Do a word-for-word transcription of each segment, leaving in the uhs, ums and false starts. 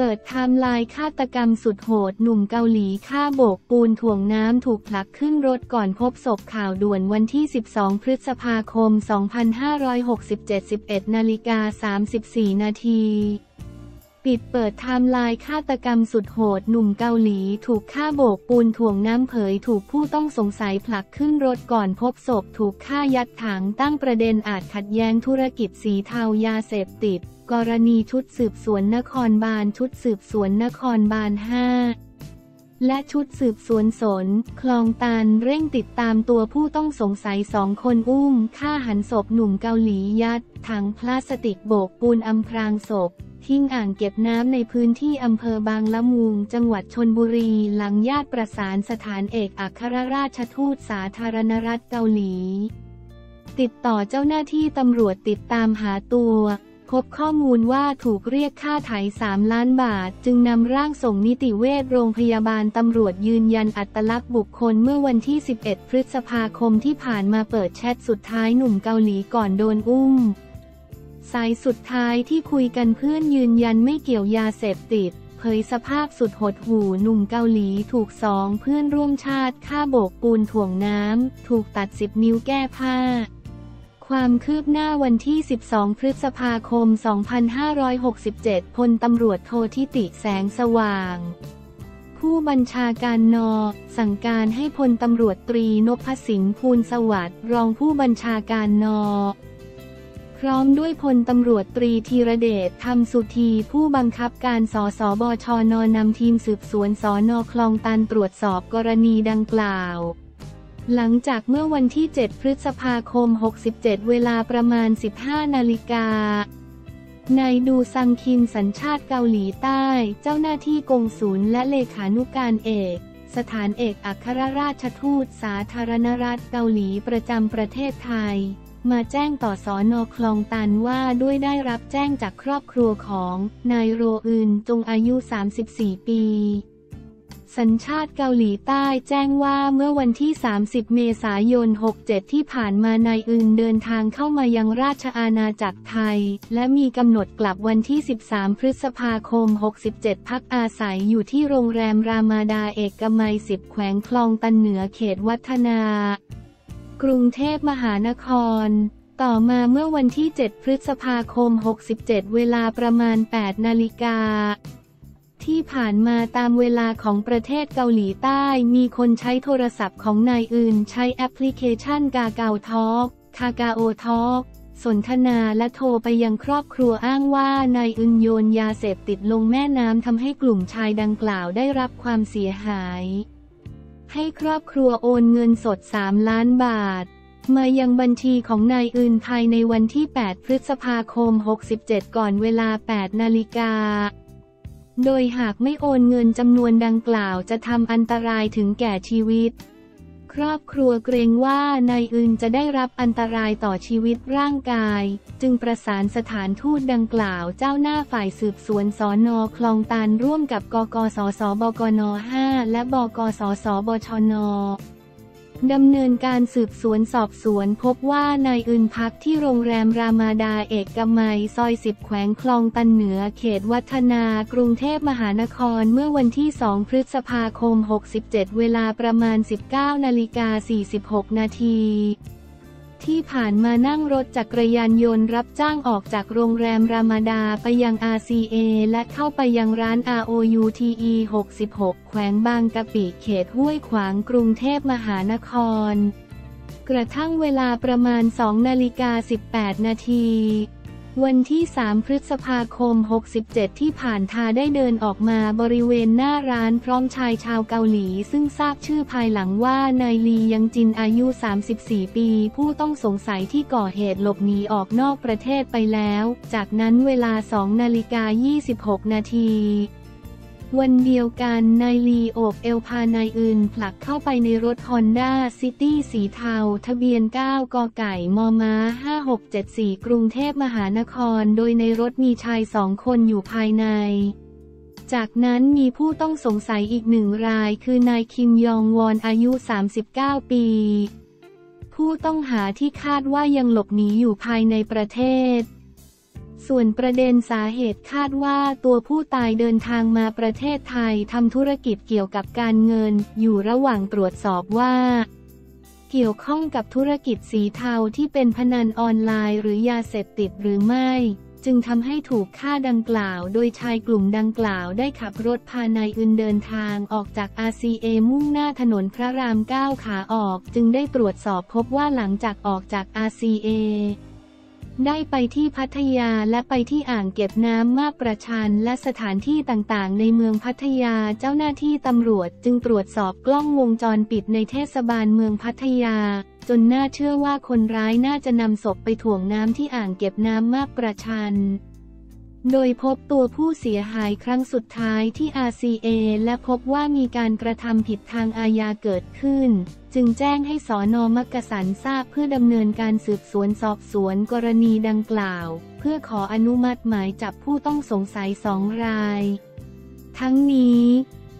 เปิดไทม์ไลน์ฆาตกรรมสุดโหดหนุ่มเกาหลีฆ่าโบกปูนถ่วงน้ำถูกผลักขึ้นรถก่อนพบศพข่าวด่วนวันที่สิบสองพฤษภาคมสองพันห้าร้อยหกสิบเจ็ด สิบเอ็ดนาฬิกาสามสิบสี่นาทีปิดเปิดไทม์ไลน์ฆาตกรรมสุดโหดหนุ่มเกาหลีถูกฆ่าโบกปูนถ่วงน้ำเผยถูกผู้ต้องสงสัยผลักขึ้นรถก่อนพบศพถูกฆ่ายัดถังตั้งประเด็นอาจขัดแย้งธุรกิจสีเทายาเสพติดกรณีชุดสืบสวนนครบาลชุดสืบสวนนครบาลห้าและชุดสืบสวนสนคลองตันเร่งติดตามตัวผู้ต้องสงสัยสองคนอุ้มฆ่าหันศพหนุ่มเกาหลียัดถังพลาสติกโบกปูนอำพรางศพทิ้งอ่างเก็บน้ำในพื้นที่อำเภอบางละมุงจังหวัดชลบุรีหลังญาติประสานสถานเอกอัครราชทูตสาธารณรัฐเกาหลีติดต่อเจ้าหน้าที่ตำรวจติดตามหาตัวพบข้อมูลว่าถูกเรียกค่าไถ่สามล้านบาทจึงนำร่างส่งนิติเวชโรงพยาบาลตำรวจยืนยันอัตลักษณ์บุคคลเมื่อวันที่สิบเอ็ดพฤษภาคมที่ผ่านมาเปิดแชทสุดท้ายหนุ่มเกาหลีก่อนโดนอุ้มสายสุดท้ายที่คุยกันเพื่อนยืนยันไม่เกี่ยวยาเสพติดเผยสภาพสุดหดหู่หนุ่มเกาหลีถูกสองเพื่อนร่วมชาติฆ่าโบกปูนถ่วงน้ำถูกตัดสิบนิ้วแก้ผ้าความคืบหน้าวันที่สิบสองพฤษภาคมสองพันห้าร้อยหกสิบเจ็ดพลตำรวจโทธิติแสงสว่างผู้บัญชาการน.สั่งการให้พลตำรวจตรีนพสิงห์ภูลสวัสดิ์รองผู้บัญชาการน.พร้อมด้วยพลตำรวจตรีธีรเดช ธรรมสุธีผู้บังคับการสสบชน.นำทีมสืบสวนสน.คลองตันตรวจสอบกรณีดังกล่าวหลังจากเมื่อวันที่เจ็ดพฤษภาคมหกสิบเจ็ดเวลาประมาณสิบห้านาฬิกา นายดูซังคินสัญชาติเกาหลีใต้เจ้าหน้าที่กงสุลและเลขานุการเอกสถานเอกอัครราชทูตสาธารณรัฐเกาหลีประจำประเทศไทยมาแจ้งต่อสน.คลองตันว่าด้วยได้รับแจ้งจากครอบครัวของนายโรอึนจงอายุสามสิบสี่ปีสัญชาติเกาหลีใต้แจ้งว่าเมื่อวันที่สามสิบเมษายนหกเจ็ดที่ผ่านมานายอึนเดินทางเข้ามายังราชอาณาจักรไทยและมีกำหนดกลับวันที่สิบสามพฤษภาคมหกสิบเจ็ดพักอาศัยอยู่ที่โรงแรมรามาดาเอกมัยสิบแขวงคลองตันเหนือเขตวัฒนากรุงเทพมหานครต่อมาเมื่อวันที่เจ็ดพฤษภาคมหกสิบเจ็ดเวลาประมาณแปดนาฬิกาที่ผ่านมาตามเวลาของประเทศเกาหลีใต้มีคนใช้โทรศัพท์ของนายอื่นใช้แอปพลิเคชันกาเกาทอล์กคาเกาทอล์กสนทนาและโทรไปยังครอบครัวอ้างว่านายอื่นโยนยาเสพติดลงแม่น้ำทำให้กลุ่มชายดังกล่าวได้รับความเสียหายให้ครอบครัวโอนเงินสดสามล้านบาทมายังบัญชีของนายอื่นภายในวันที่แปดพฤษภาคมหกสิบเจ็ดก่อนเวลาแปดนาฬิกาโดยหากไม่โอนเงินจำนวนดังกล่าวจะทำอันตรายถึงแก่ชีวิตครอบครัวเกรงว่านายอึนจะได้รับอันตรายต่อชีวิตร่างกายจึงประสานสถานทูตดังกล่าวเจ้าหน้าฝ่ายสืบสวนสน.คลองตันร่วมกับกกสสบกน.ห้าและบกสสบชน.ดำเนินการสืบสวนสอบสวนพบว่านายอึนพักที่โรงแรมรามาดาเอกมัยซอยสิบแขวงคลองตันเหนือเขตวัฒนากรุงเทพมหานครเมื่อวันที่สองพฤษภาคมหกสิบเจ็ดเวลาประมาณสิบเก้านาฬิกาสี่สิบหกนาทีที่ผ่านมานั่งรถจักรยานยนต์รับจ้างออกจากโรงแรมรามาดาไปยัง อาร์ ซี เอ และเข้าไปยังร้าน อาร์ โอ ยู ที อี หกสิบหกแขวงบางกะปิเขตห้วยขวางกรุงเทพมหานครกระทั่งเวลาประมาณสองนาฬิกาสิบแปดนาทีวันที่สามพฤษภาคมหกสิบเจ็ดที่ผ่านทาได้เดินออกมาบริเวณหน้าร้านพร้อมชายชาวเกาหลีซึ่งทราบชื่อภายหลังว่านายลียังจินอายุสามสิบสี่ปีผู้ต้องสงสัยที่ก่อเหตุหลบหนีออกนอกประเทศไปแล้วจากนั้นเวลาสองนาฬิกายี่สิบหกนาทีวันเดียวกันนายลีโอบเอวพานายอื่นผลักเข้าไปในรถ Honda City สีเทาทะเบียนเก้ากอไก่มอม้าห้าหกเจ็ดสี่กรุงเทพมหานครโดยในรถมีชายสองคนอยู่ภายในจากนั้นมีผู้ต้องสงสัยอีกหนึ่งรายคือนายคิมยองวอนอายุสามสิบเก้าปีผู้ต้องหาที่คาดว่ายังหลบหนีอยู่ภายในประเทศ ส่วนประเด็นสาเหตุคาดว่าตัวผู้ตายเดินทางมาประเทศไทยทำธุรกิจเกี่ยวกับการเงินอยู่ระหว่างตรวจสอบว่าเกี่ยวข้องกับธุรกิจสีเทาที่เป็นพนันออนไลน์หรือยาเสพติดหรือไม่จึงทำให้ถูกฆ่าดังกล่าวโดยชายกลุ่มดังกล่าวได้ขับรถพานายอึนเดินทางออกจาก อาร์ ซี เอ มุ่งหน้าถนนพระรามเก้าขาออกจึงได้ตรวจสอบพบว่าหลังจากออกจาก อาร์ ซี เอ ได้ไปที่พัทยาและไปที่อ่างเก็บน้ำมาบประชันและสถานที่ต่างๆในเมืองพัทยาเจ้าหน้าที่ตำรวจจึงตรวจสอบกล้องวงจรปิดในเทศบาลเมืองพัทยาจนน่าเชื่อว่าคนร้ายน่าจะนำศพไปถ่วงน้ำที่อ่างเก็บน้ำมาบประชันโดยพบตัวผู้เสียหายครั้งสุดท้ายที่ อาร์ ซี เอ และพบว่ามีการกระทำผิดทางอาญาเกิดขึ้นจึงแจ้งให้สน.มักกะสันทราบเพื่อดำเนินการสืบสวนสอบสวนกรณีดังกล่าวเพื่อขออนุมัติหมายจับผู้ต้องสงสัยสองรายทั้งนี้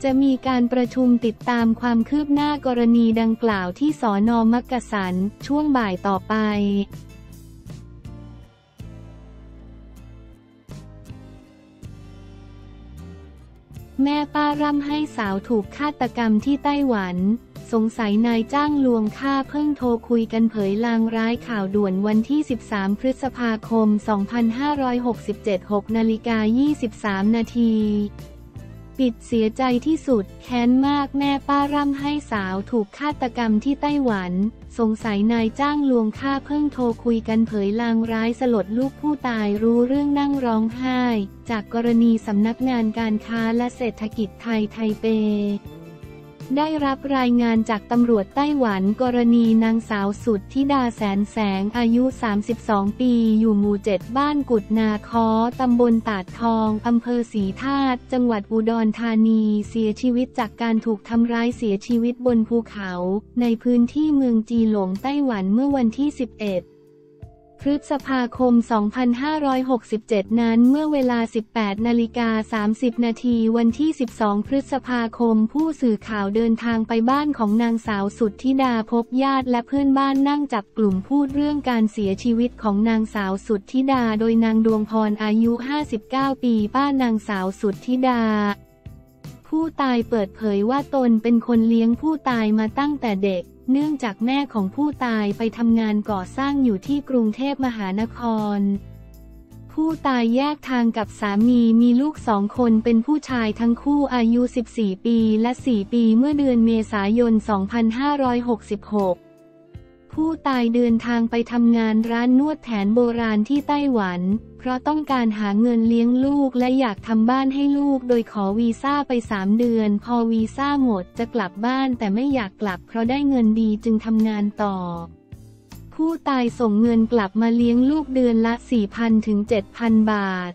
จะมีการประชุมติดตามความคืบหน้ากรณีดังกล่าวที่สน.มักกะสันช่วงบ่ายต่อไปแม่ป้าร่ำให้สาวถูกฆาตกรรมที่ไต้หวันสงสัยนายจ้างลวงฆ่าเพิ่งโทรคุยกันเผยลางร้ายข่าวด่วนวันที่สิบสามพฤษภาคมสองพันห้าร้อยหกสิบเจ็ด หกนาฬิกายี่สิบสามนาทีปิดเสียใจที่สุดแค้นมากแม่ป้าร่ำให้สาวถูกฆาตกรรมที่ไต้หวันสงสัยนายจ้างลวงฆ่าเพิ่งโทรคุยกันเผยลางร้ายสลดลูกผู้ตายรู้เรื่องนั่งร้องไห้จากกรณีสำนักงานการค้าและเศรษฐกิจไทยไทเปได้รับรายงานจากตำรวจไต้หวันกรณีนางสาวสุทธิดาแสนแสงอายุสามสิบสองปีอยู่หมู่เจ็ดบ้านกุดนาคอตำบลตาดทองอำเภอศรีธาตุจังหวัดอุดรธานีเสียชีวิตจากการถูกทำร้ายเสียชีวิตบนภูเขาในพื้นที่เมืองจีหลงไต้หวันเมื่อวันที่สิบเอ็ดพฤษภาคมสองพันห้าร้อยหกสิบเจ็ดนั้นเมื่อเวลา สิบแปดนาฬิกาสามสิบนาทีวันที่สิบสองพฤษภาคมผู้สื่อข่าวเดินทางไปบ้านของนางสาวสุทธิดาพบญาติและเพื่อนบ้านนั่งจับกลุ่มพูดเรื่องการเสียชีวิตของนางสาวสุทธิดาโดยนางดวงพรอายุห้าสิบเก้าปีป้านางสาวสุทธิดาผู้ตายเปิดเผยว่าตนเป็นคนเลี้ยงผู้ตายมาตั้งแต่เด็กเนื่องจากแม่ของผู้ตายไปทำงานก่อสร้างอยู่ที่กรุงเทพมหานครผู้ตายแยกทางกับสามีมีลูกสองคนเป็นผู้ชายทั้งคู่อายุสิบสี่ปีและสี่ปีเมื่อเดือนเมษายนสองพันห้าร้อยหกสิบหกผู้ตายเดินทางไปทำงานร้านนวดแผนโบราณที่ไต้หวันเพราะต้องการหาเงินเลี้ยงลูกและอยากทำบ้านให้ลูกโดยขอวีซ่าไปสามเดือนพอวีซ่าหมดจะกลับบ้านแต่ไม่อยากกลับเพราะได้เงินดีจึงทำงานต่อผู้ตายส่งเงินกลับมาเลี้ยงลูกเดือนละ สี่พันถึงเจ็ดพัน บาท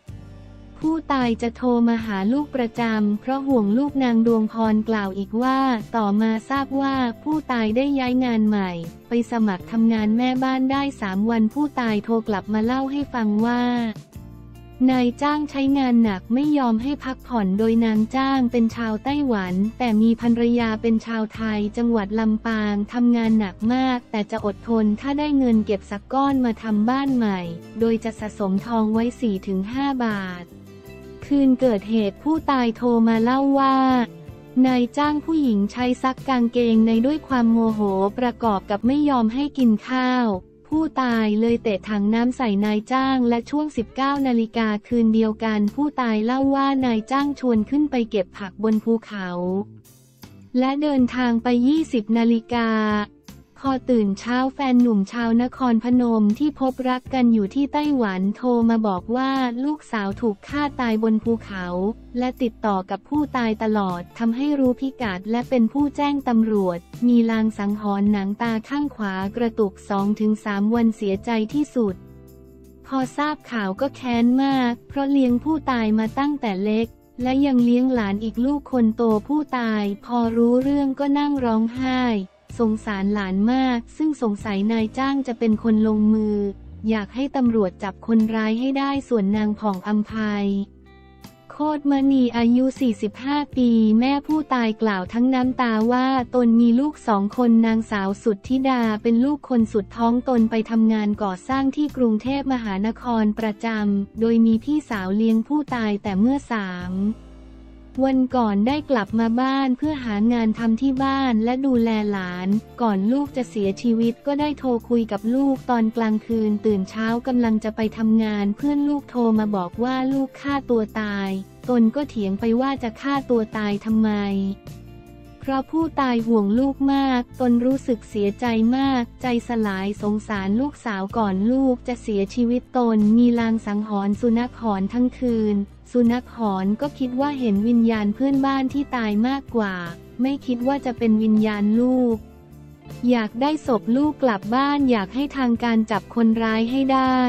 ผู้ตายจะโทรมาหาลูกประจำเพราะห่วงลูกนางดวงพรกล่าวอีกว่าต่อมาทราบว่าผู้ตายได้ย้ายงานใหม่ไปสมัครทำงานแม่บ้านได้สามวันผู้ตายโทรกลับมาเล่าให้ฟังว่านายจ้างใช้งานหนักไม่ยอมให้พักผ่อนโดยนางจ้างเป็นชาวไต้หวันแต่มีภรรยาเป็นชาวไทยจังหวัดลำปางทำงานหนักมากแต่จะอดทนถ้าได้เงินเก็บสักก้อนมาทำบ้านใหม่โดยจะสะสมทองไว้ สี่ถึงห้า บาทคืนเกิดเหตุผู้ตายโทรมาเล่าว่านายจ้างผู้หญิงใช้ซักกางเกงในด้วยความโมโหประกอบกับไม่ยอมให้กินข้าวผู้ตายเลยเตะถังน้ำใส่นายจ้างและช่วง สิบเก้า นาฬิกาคืนเดียวกันผู้ตายเล่าว่านายจ้างชวนขึ้นไปเก็บผักบนภูเขาและเดินทางไป ยี่สิบ นาฬิกาพอตื่นเช้าแฟนหนุ่มชาวนครพนมที่พบรักกันอยู่ที่ไต้หวันโทรมาบอกว่าลูกสาวถูกฆ่าตายบนภูเขาและติดต่อกับผู้ตายตลอดทำให้รู้พิกัดและเป็นผู้แจ้งตำรวจมีลางสังหรณ์หนังตาข้างขวากระตุก สองถึงสาม วันเสียใจที่สุดพอทราบข่าวก็แค้นมากเพราะเลี้ยงผู้ตายมาตั้งแต่เล็กและยังเลี้ยงหลานอีกลูกคนโตผู้ตายพอรู้เรื่องก็นั่งร้องไห้สงสารหลานมากซึ่งสงสัยนายจ้างจะเป็นคนลงมืออยากให้ตำรวจจับคนร้ายให้ได้ส่วนนางผ่องอำไพ โคตรมณีอายุสี่สิบห้าปีแม่ผู้ตายกล่าวทั้งน้ำตาว่าตนมีลูกสองคนนางสาวสุทธิดาเป็นลูกคนสุดท้องตนไปทำงานก่อสร้างที่กรุงเทพมหานครประจำโดยมีพี่สาวเลี้ยงผู้ตายแต่เมื่อสามวันก่อนได้กลับมาบ้านเพื่อหางานทำที่บ้านและดูแลหลานก่อนลูกจะเสียชีวิตก็ได้โทรคุยกับลูกตอนกลางคืนตื่นเช้ากำลังจะไปทำงานเพื่อนลูกโทรมาบอกว่าลูกฆ่าตัวตายตนก็เถียงไปว่าจะฆ่าตัวตายทำไมเพราะผู้ตายห่วงลูกมากตนรู้สึกเสียใจมากใจสลายสงสารลูกสาวก่อนลูกจะเสียชีวิตตนมีลางสังหรณ์สุนัขหอนทั้งคืนสุนัขหอนก็คิดว่าเห็นวิญญาณเพื่อนบ้านที่ตายมากกว่าไม่คิดว่าจะเป็นวิญญาณลูกอยากได้ศพลูกกลับบ้านอยากให้ทางการจับคนร้ายให้ได้